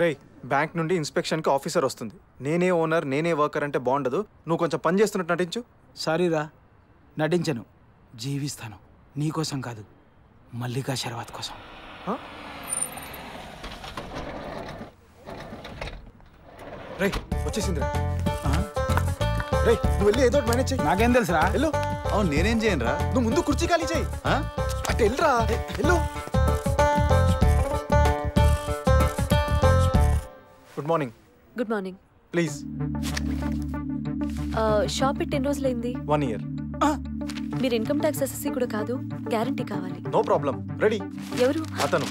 రే bank నుండి ఇన్స్పెక్షన్కి officer వస్తుంది. నేనే ఓనర్, నేనే వర్కర్ అంటే బాగుండదు. నువ్వు కొంచెం పని చేస్తున్నట్టు నటించు. సారీరా, నటించను, జీవిస్తాను. నీకోసం కాదు, మల్లికా శర్వాత్ కోసం. రే వచ్చేసిందిరా. రే నువ్వు వెళ్ళి ఏదో మేనేజ్ చేయి. నాకేం తెలుసురా? వెళ్ళు. అవును, నేనేం చేయను రా. నువ్వు ముందు కుర్చీ ఖాళీ చేయి. అట్ట వెళ్ళరా, వెళ్ళు. Good morning. Good morning. Please. Shop పెట్టి ఎన్ని రోజులైంది? 1 year. మీరు ఇన్కమ్ ట్యాక్స్ ఎస్ఎస్సీ కూడా కాదు, గ్యారంటీ కావాలి. No problem. రెడీ? ఎవరు? అతను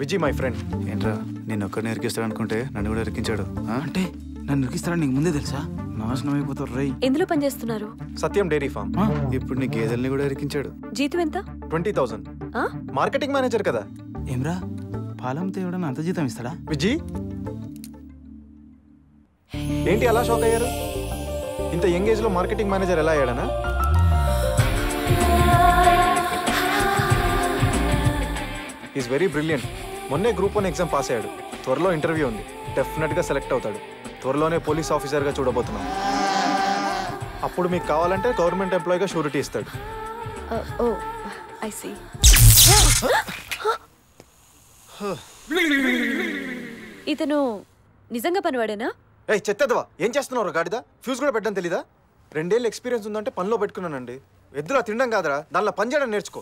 విజయ్, మై ఫ్రెండ్. ఏంట్రా నేను ఒక్కడిని ఎరికిస్తాడు అనుకుంటే నన్ను కూడా ఎరికించాడు. అంటే నన్ను ఎరికిస్తాడని నీకు ముందే తెలుసా? నాశనం అయిపోతారు. రై ఎందులో పనిచేస్తున్నారు? Satyam dairy farm. ఇప్పుడు నీ గేదెల్ని కూడా ఎరికించాడు. జీతం ఎంత? 20,000. మార్కెటింగ్ మేనేజర్ కదా. ఏమ్రా పాలం తేవడానికి అంత జీతం ఇస్తాడా విజయ్? ఏంటి అలా షాక్ అయ్యారు? ఇంత యంగ్ ఏజ్లో మార్కెటింగ్ మేనేజర్ ఎలా అయ్యాడనా? Is very brilliant. మొన్నే గ్రూప్ 1 ఎగ్జామ్ పాస్ అయ్యాడు. త్వరలో ఇంటర్వ్యూ ఉంది, డెఫినెట్గా సెలెక్ట్ అవుతాడు. త్వరలోనే పోలీస్ ఆఫీసర్గా చూడబోతున్నాం. అప్పుడు మీకు కావాలంటే గవర్నమెంట్ ఎంప్లాయీగా షూరిటీ ఇస్తాడు. ఇతను నిజంగా పనివాడేనా? ఏ చెత్తదవా, ఏం చేస్తున్నావు గాడిదా? ఫ్యూజ్ కూడా పెట్టడం తెలీదా? 2 ఏళ్ళు ఎక్స్పీరియన్స్ ఉందంటే పనిలో పెట్టుకున్నానండి. ఎద్దులా తినడం కాదరా, దానిలో పని చేయడం నేర్చుకో.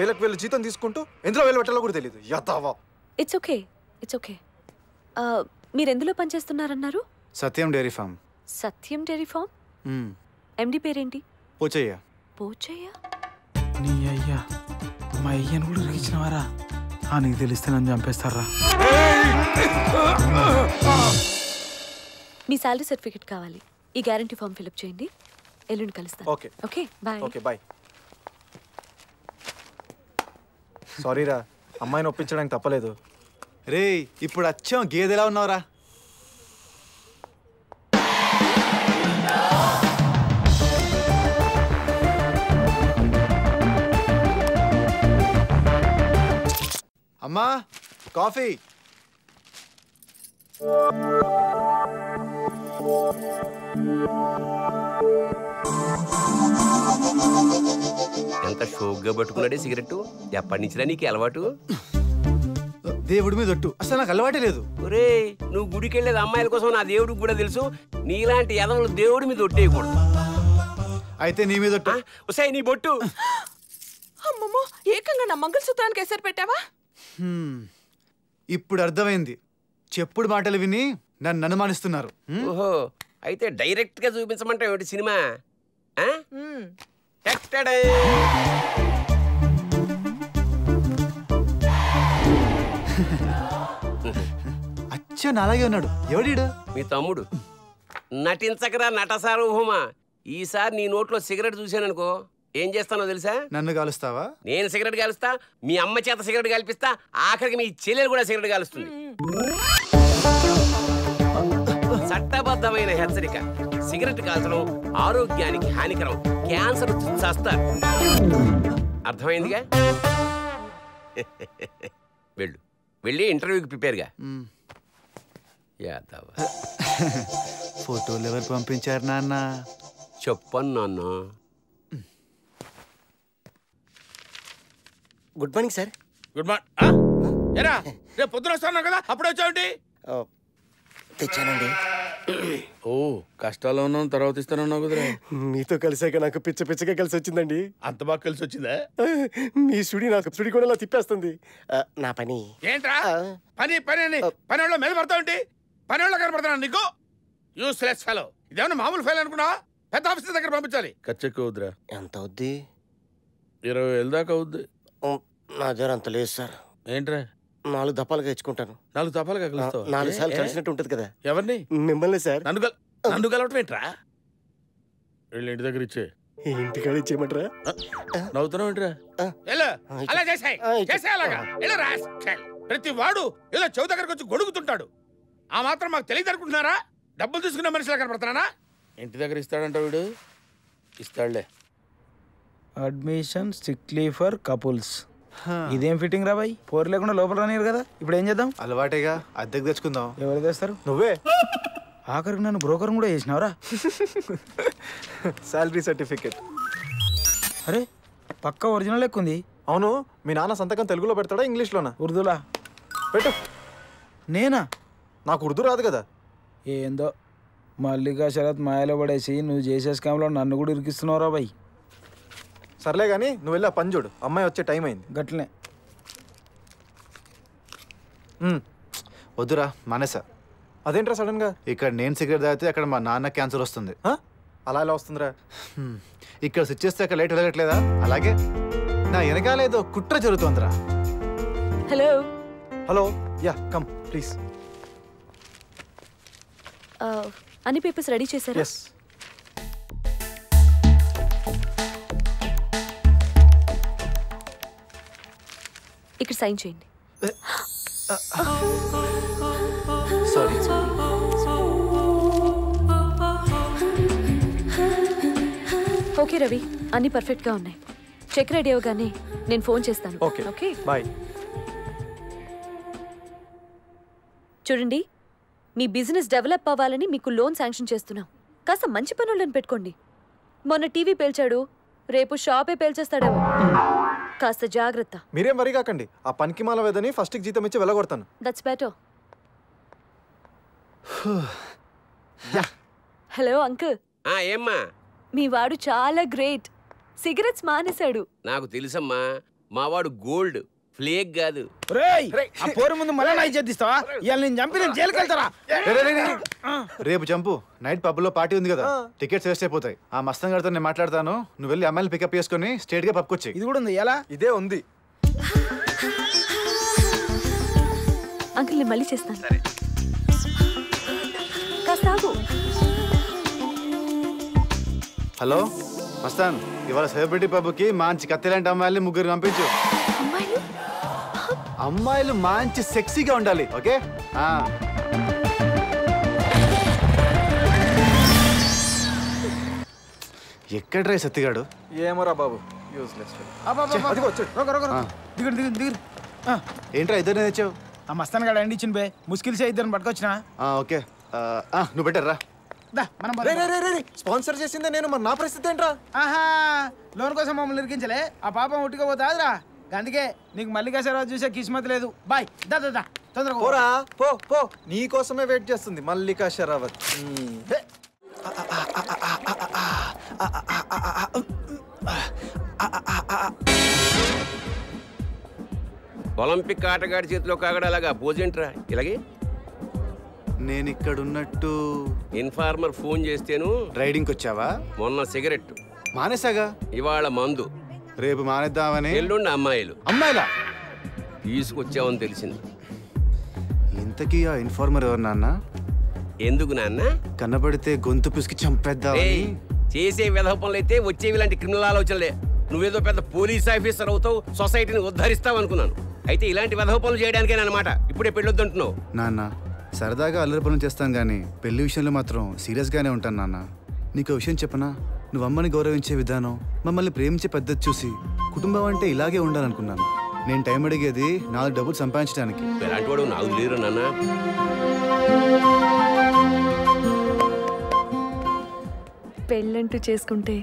1000కు 1000 జీతం తీసుకుంటూ ఎందులో వేలు పెట్టాలో కూడా తెలియదు. యతావా. It's okay, it's okay. మీరు ఎందులో పని చేస్తున్నారన్నారు? Satyam dairy farm. Satyam dairy farm. MD పేరేంటి? పోచయ్య. పోచయ్య నీ అయ్యా? మా అయ్యను కూడా రికిచ్చినవారా? నీకు తెలిస్తే నన్ను చంపేస్తారా? మీ సాలరీ సర్టిఫికెట్ కావాలి. ఈ గ్యారంటీ ఫామ్ ఫిల్అప్ చేయండి. ఎల్లుండి కలుస్తాను. Okay okay, bye. Okay bye. సారీరా, అమ్మాయిని ఒప్పించడానికి తప్పలేదు. రే ఇప్పుడు వచ్చాం, గేదెలా ఉన్నావురా? అమ్మా కాఫీ. ఎంత షోక్గా పట్టుకున్నాడే సిగరెట్. ఎప్పటి నుంచిరా నీకు అలవాటు? దేవుడి మీద ఒట్టు, అసలు నాకు అలవాటే లేదు. ఒరే నువ్వు గుడికి వెళ్ళేది అమ్మాయిల కోసం, నా దేవుడికి కూడా తెలుసు. నీలాంటి ఎదవలు దేవుడి మీద ఒట్టేయకూడదు. అయితే నీ మీద ఒట్టు. ఒసేయ్ నీ బొట్టు. అమ్మమ్మో, ఏకంగా నా మంగళసూత్రానికి ఎసరు పెట్టావా? ఇప్పుడు అర్థమైంది, చెప్పుడు మాటలు విని నన్ను అనుమానిస్తున్నారు. ఓహో, అయితే డైరెక్ట్ గా చూపించమంటే ఏమిటి సినిమా? అచ్చా అలాగే ఉన్నాడు. ఎవడీడు? మీ తమ్ముడు. నటించకరా నట సార్వభౌమా, ఈసారి నీ నోట్లో సిగరెట్ చూశాననుకో ఏం చేస్తానో తెలుసా? నన్ను కాలుస్తావా? నేను సిగరెట్ కాలుస్తా, మీ అమ్మ చేత సిగరెట్ కాల్పిస్తా, ఆఖరికి మీ చెల్లెలు కూడా సిగరెట్ కాలుస్తుంది. చట్టబద్ధమైన హెచ్చరిక, సిగరెట్ కాల్చడం ఆరోగ్యానికి హానికరం, క్యాన్సర్ చేస్తారు. అర్థమైందిగా? వెళ్ళు, వెళ్ళి ఇంటర్వ్యూకి ప్రిపేర్గా. యాదవ ఫోటోలు ఎవరు పంపించారు నాన్న? చెప్పను నాన్న. Good morning sir. Good morning. ఎరా రేపు పొద్దున వస్తాను కదా, అప్పుడే వచ్చావండి? తెచ్చానండి. ఓ కష్టాల్లో ఉన్నాను, తర్వాత ఇస్తానన్నావు కుదరా? మీతో కలిసాక నాకు పిచ్చ పిచ్చగా కలిసి వచ్చిందండి. అంత బాగా కలిసి వచ్చిందా? మీ సుడి నాకు సుడి కూడా తిప్పేస్తుంది. నా పని ఏంట్రా? పని పని పని వాళ్ళు మీద పడతావుంటి, పని వాళ్ళు కనపడతాను నీకు. Useless fellow. ఇదేమన్నా మామూలు ఫెయిల్ అనుకున్నా? పెద్ద ఆఫీసర్ దగ్గర పంపించాలి. ఖర్చు ఎక్కువ అవుద్రా? ఎంత అవుద్ది? 20,000 దాకా అవుద్ది. నా దగ్గర అంత లేదు సార్. ఏంట్రా? 4 దఫాలుగా ఇచ్చుకుంటాను. 4 దఫాలుగా కలుస్తావు? 4 సార్లు కలిసినట్టు ఉంటుంది కదా. ఎవరిని? మిమ్మల్ని సార్. నన్ను కలవటం ఏంట్రా? వీళ్ళు ఇంటి దగ్గర ఇచ్చే. ఇంటికాడ ఇచ్చేయమంటారా? నవ్వుతున్నావు ఏంట్రా? అలా చేసే అలాగా. ప్రతి వాడు ఏదో చెవు దగ్గరకు వచ్చి గొడుగుతుంటాడు. ఆ మాత్రం మాకు తెలియదు అనుకుంటున్నారా? డబ్బులు తీసుకున్న మనిషిలా కనపడుతున్నానా? ఇంటి దగ్గర ఇస్తాడంట వీడు. ఇస్తాడులే. Admission strictly for couples. ఇదేం ఫిట్టింగ్ రా బాయ్, పోరు లేకుండా లోపల రానియరు కదా, ఇప్పుడు ఏం చేద్దాం? అలవాటేగా, అద్దెకు తెచ్చుకుందాం. ఎవరు తెస్తారు? నువ్వే. ఆఖరికి నన్ను బ్రోకర్ కూడా చేసినావురా. Salary certificate. అరే పక్క ఒరిజినల్ ఎక్కుంది. అవును, మీ నాన్న సంతకం తెలుగులో పెడతాడా ఇంగ్లీష్లోనా? ఉర్దూలా పెట్టు. నేనా? నాకు ఉర్దూ రాదు కదా. ఏందో మల్లికా శరత్ మాయలో పడేసి నువ్వు చేసే స్కామ్లో నన్ను కూడా ఇరికిస్తున్నావురా బాయ్. సర్లే కానీ నువ్వు వెళ్ళి ఆ పని చూడు, అమ్మాయి వచ్చే టైం అయింది. గట్లనే. వద్దురా మానేసా. అదేంట్రా సడన్గా? ఇక్కడ నేను సిగరెట్ తాగితే అక్కడ మా నాన్న క్యాన్సర్ వస్తుంది. అలా ఎలా వస్తుందిరా? ఇక్కడ స్విచ్ చేస్తే అక్కడ లైట్ వెలగట్లేదా? అలాగే నా వెనకాలేదో కుట్ర జరుగుతుందిరా. Hello hello ya come please. అన్ని పేపర్స్ రెడీ చేశారా? ఎస్. ఇక్కడ సైన్ చేయండి. సారీ ఓకే రవి, అన్ని పర్ఫెక్ట్గా ఉన్నాయి. చెక్ రెడీ అవగానే నేను ఫోన్ చేస్తాను. Okay okay bye. చూడండి, మీ బిజినెస్ డెవలప్ అవ్వాలని మీకు లోన్ శాంక్షన్ చేస్తున్నాం. కాస్త మంచి పనులను పెట్టుకోండి. మొన్న టీవీ పేల్చాడు, రేపు షాపే పేల్చేస్తాడేమో. కాస్త జాగ్రత్త. మీరేం వరి కాకండి, ఆ పనికి మాల వేదని ఫస్ట్ జీతం ఇచ్చి వెళ్ళగొడతాను. That's better. Hello uncle. ఏమ్మా? మీ వాడు చాలా గ్రేట్, సిగరెట్స్ మానేశాడు. నాకు తెలుసమ్మా, మా వాడు గోల్డ్ ఫ్లేక్ కాదు. రేపు జంపు నైట్ పబ్ లో పార్టీ ఉంది కదా, టికెట్స్ వేస్ట్ అయిపోతాయి. ఆ మస్తం గారితో నేను మాట్లాడతాను, నువ్వు వెళ్ళి అమ్మాయిని పికప్ చేసుకుని స్ట్రైట్ గా పబ్కి వచ్చి. ఇది కూడా ఉంది. ఎలా? ఇదే ఉంది. అంకుల్ నేను మళ్ళీ చేస్తాను. హలో మస్తాన్, ఇవాళ సెలబ్రిటీ పబ్కి మంచి కత్తిలాంటి అమ్మాయిల్ని ముగ్గురు పంపించు. అమ్మాయిలు మంచి సెక్సీగా ఉండాలి. ఓకే ఎక్కడ రా సత్తిగాడు? ఏమోరా బాబు, యూస్లెస్. ఏంట్రా ఇద్దరు తెచ్చావు? ఆ మస్తాన్ గాడు అండి ఇచ్చిన బే, ముస్కిల్ సే ఇద్దరు పట్టుకొచ్చినా. ఓకే నువ్వు బెటర్ రా. స్పాన్సర్ చేసిందే నేను, మరి నా పరిస్థితి ఏంట్రా? ఆహా, లోన్ కోసం మమ్మల్ని ఇరికించలే, ఆ పాపం ఉట్టుకోపోతాదిరా. అందుకే నీకు మల్లికా శరత్ చూసే కిస్మత్ లేదు. బాయ్ దా దా తొందరగా పోరా. పో పో, నీ కోసమే వెయిట్ చేస్తుంది మల్లికా శరత్. ఒలింపిక్ ఆటగాడి చేతిలో కాగడలాగా పోజేంట్రా ఇలాగే? నేను ఇక్కడ ఉన్నట్టు ఇన్ఫార్మర్ ఫోన్ చేస్తేను రైడింగ్ వచ్చావా? మొన్న సిగరెట్ మానేసాగా, ఇవాళ మందు, రేపు మానేద్దామని, ఎల్లుండి అమ్మాయిలా తీసుకొచ్చావని తెలిసింది. ఇంతకీ ఆ ఇన్ఫార్మర్ ఎవరు నాన్న? ఎందుకు నాన్న? కన్నపడితే గొంతు పిసికి చంపేద్దామని. చేసే విధపనులైతే వచ్చేవి ఇలాంటి క్రిమినల్ ఆలోచనలే. నువ్వేదో పెద్ద పోలీస్ ఆఫీసర్ అవుతావు, సొసైటీని ఉద్ధరిస్తావు అనుకున్నాను. అయితే ఇలాంటి విధపనులు చేయడానికేనమాట ఇప్పుడే పెళ్ళొద్దంటున్నావు. నాన్న సరదాగా అల్లరి పనులు చేస్తాను కానీ పెళ్లి విషయంలో మాత్రం సీరియస్గానే ఉంటాను నాన్న. నీకు విషయం చెప్పనా? నువ్వు అమ్మని గౌరవించే విధానం, మమ్మల్ని ప్రేమించే పద్ధతి చూసి కుటుంబం అంటే ఇలాగే ఉండాలనుకున్నాను. నేను టైం అడిగేది 4 డబ్బులు సంపాదించడానికి. పెళ్ళంటూ చేసుకుంటే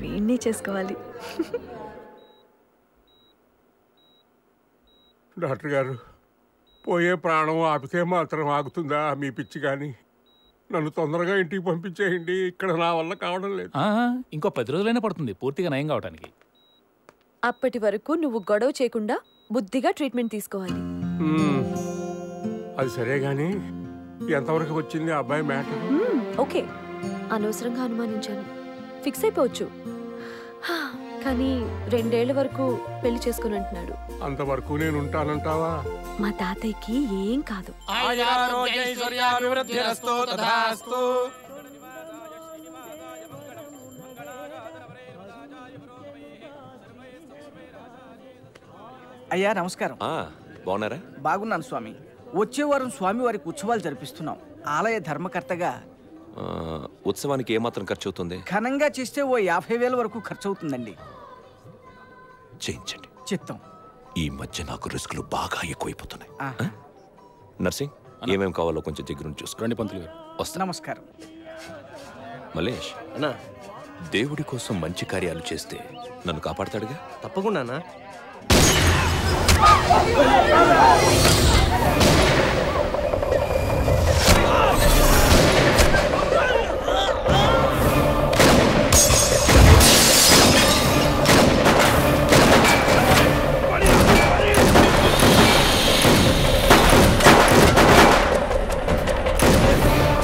వీణ్ణి చేసుకోవాలి. డాక్టర్ గారు, పోయే ప్రాణం ఆపితే మాత్రం ఆగుతుందా మీ పిచ్చి? కానీ నన్ను తొందరగా ఇంటికి పంపించేయండి, ఇక్కడ నా వల్ల కావడం లేదు. ఇంకో 10 రోజులైనా పడుతుంది పూర్తిగా నయం కావడానికి. అప్పటి వరకు నువ్వు గొడవ చేయకుండా బుద్ధిగా ట్రీట్మెంట్ తీసుకోవాలి. అది సరే గానీ ఎంతవరకు వచ్చింది అబ్బాయి మ్యాటర్? ఓకే, అనవసరంగా అనుమానించాను. ఫిక్స్ అయిపోవచ్చు కానీ 2 ఏళ్ల వరకు పెళ్లి చేసుకుని అంటున్నాడు. అంతవరకు నేను ఉంటానంటావా? మా తాతయ్యకి ఏం కాదు. అయ్యా నమస్కారం. బాగున్నారా? బాగున్నాను స్వామి. వచ్చే వారం స్వామి వారికి ఉత్సవాలు జరిపిస్తున్నాం. ఆలయ ధర్మకర్తగా ఉత్సవానికి ఏమాత్రం ఖర్చు అవుతుంది? ఘనంగా చేస్తే ఓ 50,000 వరకు ఖర్చు అవుతుందండి. చేయించండి. చిత్తం. ఈ మధ్య నాకు రిస్కులు బాగా ఎక్కువైపోతున్నాయి. నర్సింగ్ ఏమేమి కావాలో కొంచెం దగ్గర చూసుకోండి పంతులు గారు. వస్తా. నమస్కారం. మలేష్ అన్నా, దేవుడి కోసం మంచి కార్యాలు చేస్తే నన్ను కాపాడతాడుగా? తప్పకుండా. Okay,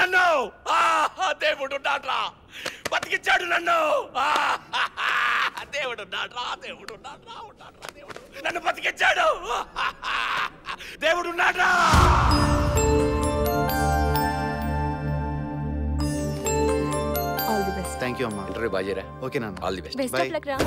Nana. All the best. Best of luck, Ram.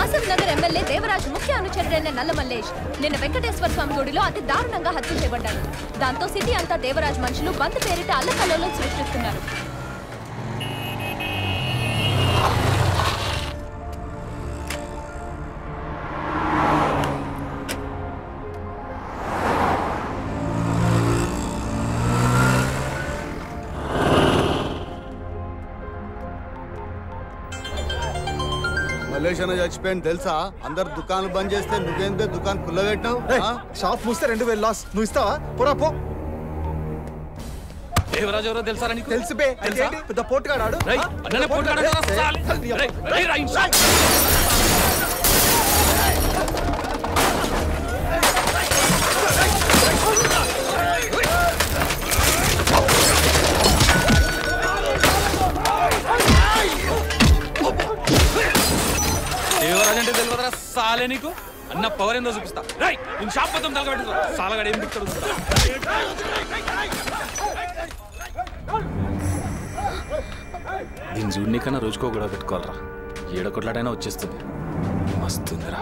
Asam Nagar MLA Devaraj Mukhya Anucharulaina Nalla Mallesh ninna Venkateswara Swami Gudilo ati దారుణంగా హత్య చేయబడ్డారు. దాంతో సిటీ అంతా దేవరాజ్ మనుషులు బంద్ పేరిట అల్లకల్లోలం సృష్టిస్తున్నారు. చచ్చిపోయాను తెలుసా? అందరు దుకాణాలు బంద్ చేస్తే నువ్వేంటే దుకాణం పుల్ల పెట్టావు. షాప్ మూస్తే 2000 లాస్. నువ్వు ఇస్తావా? పోరా పో. దేవరాజ్ ఎవరో తెలుసా? నీకు తెలిసిపోయి పెద్ద పోటుగాడు. సాలే నీకు అన్న పవర్ ఏందో చూపిస్తా. రైట్ నేను షాప్ మొత్తం తలగబెట్టు. సాలగాడు ఏం తిక్తాడు దీని జూడిని కన్నా రోజుకో కూడా పెట్టుకోవాలరా. ఏడొకట్లాటైనా వచ్చేస్తుంది. వస్తుందిరా.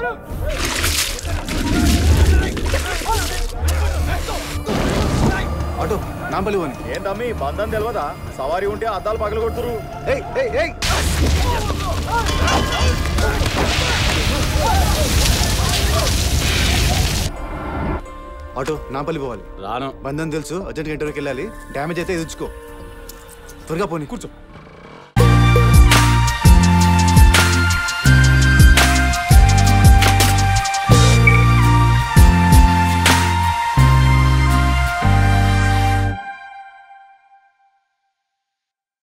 అటు నాంపల్లి పోని ఏంటమ్మీ బంధం తెలియదా? సవారీ ఉంటే అద్దాలు పగలు కొడుతురు. ఆటో నాంపల్లి పోవాలి. రాను బంధం తెలుసు. అర్జెంట్గా ఇంటర్వ్యూకి వెళ్ళాలి. డ్యామేజ్ అయితే ఎదుర్చుకో. త్వరగా పోనీ. కూర్చో.